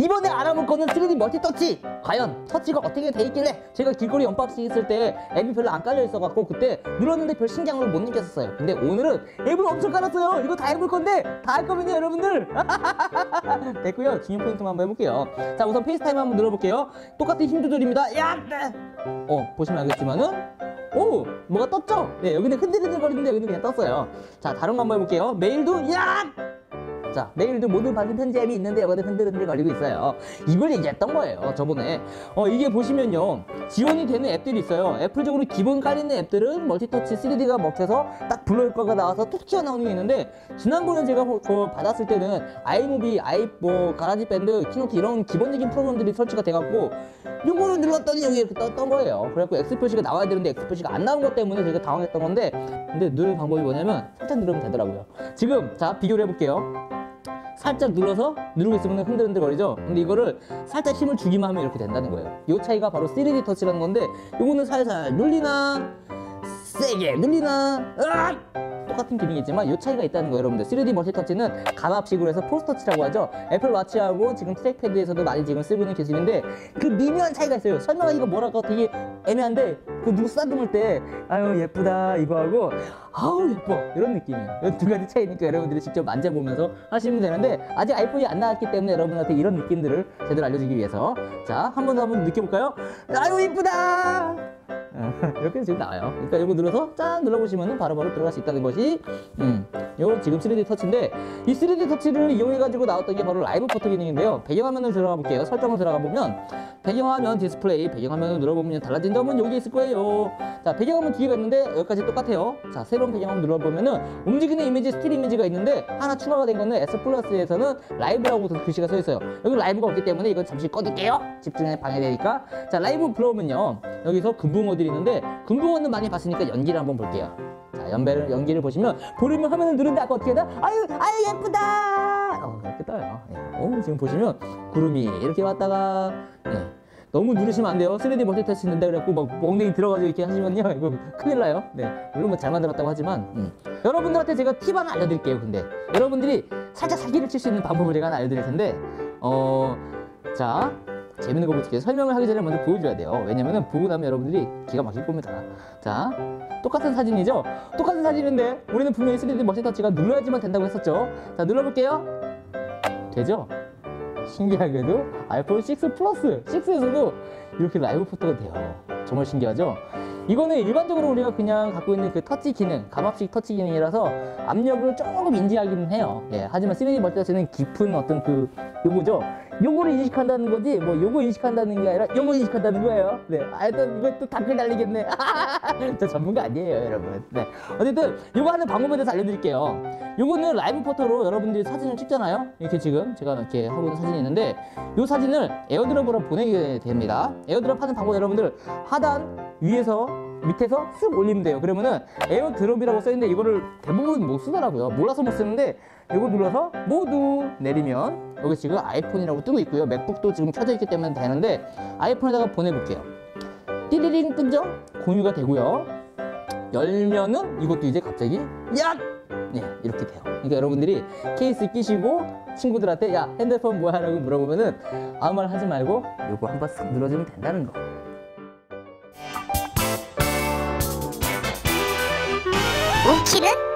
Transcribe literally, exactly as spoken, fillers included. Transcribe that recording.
이번에 알아볼 거는 쓰리디 멀티터치! 과연 터치가 어떻게 돼 있길래 제가 길거리 연습실 있을 때 앱이 별로 안 깔려 있어갖고 그때 눌렀는데 별 신경을 못 느꼈었어요. 근데 오늘은 앱을 엄청 깔았어요. 이거 다 해볼 건데 다 할 겁니다 여러분들. 됐고요. 중요 포인트만 한번 해볼게요. 자, 우선 페이스타임 한번 눌러볼게요. 똑같은 힘 조절입니다. 야! 어, 보시면 알겠지만은 오! 뭐가 떴죠? 네, 여기는 흔들흔들거리는데 여기는 그냥 떴어요. 자, 다른 거 한번 해볼게요. 메일도 야! 자, 메일도 모두 받은 편지 앱이 있는데 여기는 흔들흔들거리고 있어요. 이걸 얘기했던 거예요, 저번에. 어, 이게 보시면요, 지원이 되는 앱들이 있어요. 애플적으로 기본 깔리는 앱들은 멀티터치 쓰리디가 먹혀서 딱 블루효과가 나와서 툭 튀어나오는 게 있는데, 지난번에 제가 받았을 때는 iMovie, i, 뭐, 가라지밴드, 키노트 이런 기본적인 프로그램들이 설치가 돼갖고 요거를 눌렀더니 여기 이렇게 떴던 거예요. 그래갖고 X 표시가 나와야 되는데 X 표시가 안 나온 것 때문에 제가 당황했던 건데, 근데 누르는 방법이 뭐냐면 살짝 누르면 되더라고요. 지금 자, 비교를 해볼게요. 살짝 눌러서 누르고 있으면 흔들흔들거리죠? 근데 이거를 살짝 힘을 주기만 하면 이렇게 된다는 거예요. 이 차이가 바로 쓰리디 터치라는 건데, 요거는 살살 눌리나 세게 눌리나 으악! 똑같은 기능이지만 이 차이가 있다는 거예요 여러분들. 쓰리디 멀티터치는 감압식으로 해서 포스터치라고 하죠. 애플워치하고 지금 트랙패드에서도 많이 지금 쓰고 있는 기술인데 그 미묘한 차이가 있어요. 설명하기가 뭐랄까 되게 애매한데, 그 누구 싸듬을 때 아유 예쁘다 이거 하고 아우 예뻐 이런 느낌이에요. 이 두 가지 차이니까 여러분들이 직접 만져보면서 하시면 되는데, 아직 아이폰이 안 나왔기 때문에 여러분한테 이런 느낌들을 제대로 알려주기 위해서 자, 한 번 더 한번 느껴볼까요? 아유 예쁘다 이렇게 지금 나와요. 그러니까 이거 눌러서 짠 눌러보시면 바로바로 들어갈 수 있다는 것이 음, 요 지금 쓰리디 터치인데, 이 쓰리디 터치를 이용해가지고 나왔던 게 바로 라이브 포토 기능인데요. 배경화면을 들어가 볼게요. 설정을 들어가 보면 배경화면 디스플레이, 배경화면을 눌러보면 달라진 점은 여기 있을 거예요. 자, 배경화면 두 개가 있는데 여기까지 똑같아요. 자, 새로운 배경화면 눌러보면은 움직이는 이미지, 스틸 이미지가 있는데 하나 추가가 된 거는 S 플러스에서는 라이브라고 글씨가 써 있어요. 여기 라이브가 없기 때문에 이건 잠시 꺼둘게요. 집중에 방해되니까. 자, 라이브 불러오면요, 여기서 금붕어들이 있는데 금붕어는 많이 봤으니까 연기를 한번 볼게요. 자, 연배를, 연기를 보시면 보려면 화면을 누른데 아까 어떻게 해야 되나? 아유 아유 예쁘다. 어, 이렇게 떠요. 오, 지금 보시면 구름이 이렇게 왔다가 네. 너무 누르시면 안 돼요. 쓰리디 멀티터치 있는데 그래갖고 막 멍댕이 들어가서 이렇게 하시면요 이거 큰일 나요. 네, 물론 뭐 잘 만들었다고 하지만 음. 여러분들한테 제가 팁 하나 알려드릴게요. 근데 여러분들이 살짝 사기를 칠 수 있는 방법을 제가 하나 알려드릴 텐데, 어, 자, 재밌는 거 볼게요. 설명을 하기 전에 먼저 보여줘야 돼요. 왜냐면은 보고 나면 여러분들이 기가 막힐 겁니다. 자, 똑같은 사진이죠? 똑같은 사진인데 우리는 분명히 쓰리디 멀티터치가 눌러야지만 된다고 했었죠? 자, 눌러볼게요. 되죠? 신기하게도 아이폰 식스 플러스, 식스에서도 이렇게 라이브 포토가 돼요. 정말 신기하죠? 이거는 일반적으로 우리가 그냥 갖고 있는 그 터치 기능, 감압식 터치 기능이라서 압력을 조금 인지하기는 해요. 예, 하지만 쓰리디 멀티터치는 깊은 어떤 그 요거죠? 요거를 인식한다는 거지, 뭐 요거 인식한다는 게 아니라 요거 인식한다는 거예요. 네, 하여튼 이거 또 댓글 달리겠네. 저 전문가 아니에요 여러분. 네, 어쨌든 요거 하는 방법에 대해서 알려드릴게요. 요거는 라이브 포토로 여러분들이 사진을 찍잖아요. 이렇게 지금 제가 이렇게 하고 있는 사진이 있는데 요 사진을 에어드롭으로 보내게 됩니다. 에어드롭 하는 방법 여러분들 하단 위에서 밑에서 쓱 올리면 돼요. 그러면은 에어드롭이라고 써있는데 이거를 대부분 못 쓰더라고요. 몰라서 못 쓰는데 이거 눌러서 모두 내리면 여기 지금 아이폰이라고 뜨고 있고요. 맥북도 지금 켜져 있기 때문에 되는데 아이폰에다가 보내볼게요. 띠리링 끈적 공유가 되고요. 열면은 이것도 이제 갑자기 야! 네, 이렇게 돼요. 그러니까 여러분들이 케이스 끼시고 친구들한테 야 핸드폰 뭐야? 라고 물어보면은 아무 말 하지 말고 이거 한번 쓱 눌러주면 된다는 거. 오키는